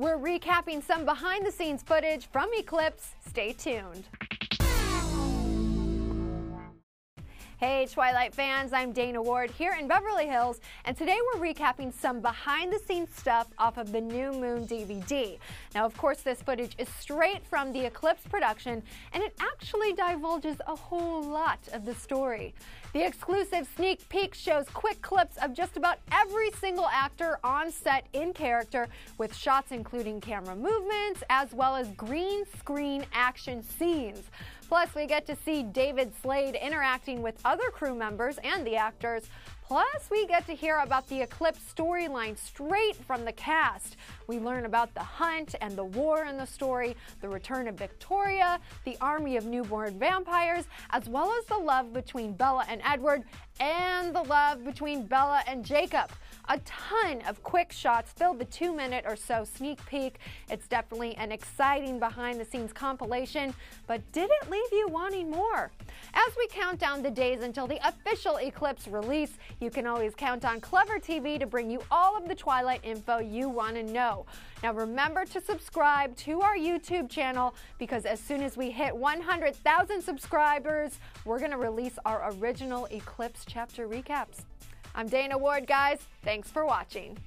We're recapping some behind-the-scenes footage from Eclipse. Stay tuned. Hey Twilight fans, I'm Dana Ward here in Beverly Hills, and today we're recapping some behind-the-scenes stuff off of the New Moon DVD. Now, of course, this footage is straight from the Eclipse production, and it actually divulges a whole lot of the story. The exclusive sneak peek shows quick clips of just about every single actor on set in character, with shots including camera movements as well as green screen action scenes. Plus, we get to see David Slade interacting with other crew members and the actors. Plus, we get to hear about the Eclipse storyline straight from the cast. We learn about the hunt and the war in the story, the return of Victoria, the army of newborn vampires, as well as the love between Bella and Edward, and the love between Bella and Jacob. A ton of quick shots filled the 2-minute or so sneak peek. It's definitely an exciting behind-the-scenes compilation, but did it leave you wanting more? As we count down the days until the official Eclipse release, you can always count on Clevver TV to bring you all of the Twilight info you want to know. Now remember to subscribe to our YouTube channel, because as soon as we hit 100,000 subscribers, we're going to release our original Eclipse chapter recaps. I'm Dana Ward, guys. Thanks for watching.